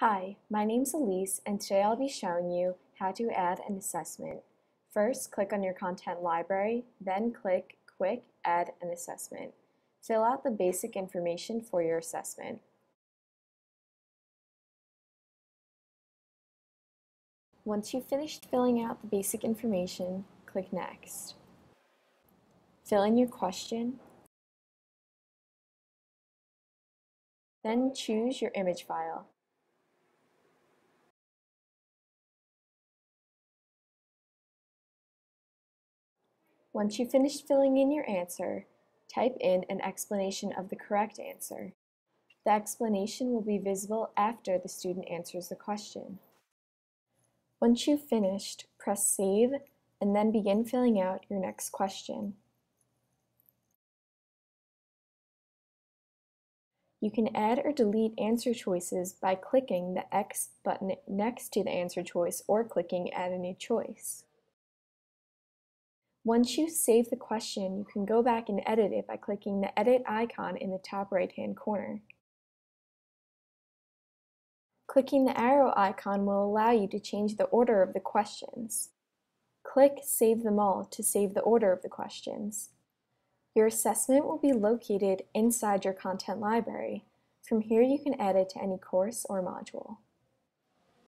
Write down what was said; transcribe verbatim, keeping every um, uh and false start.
Hi, my name's Elise, and today I'll be showing you how to add an assessment. First, click on your content library, then click Quick Add an Assessment. Fill out the basic information for your assessment. Once you've finished filling out the basic information, click Next. Fill in your question, then choose your image file. Once you've finished filling in your answer, type in an explanation of the correct answer. The explanation will be visible after the student answers the question. Once you've finished, press Save and then begin filling out your next question. You can add or delete answer choices by clicking the X button next to the answer choice or clicking Add a New Choice. Once you save the question, you can go back and edit it by clicking the edit icon in the top right-hand corner. Clicking the arrow icon will allow you to change the order of the questions. Click Save Them All to save the order of the questions. Your assessment will be located inside your content library. From here, you can add it to any course or module.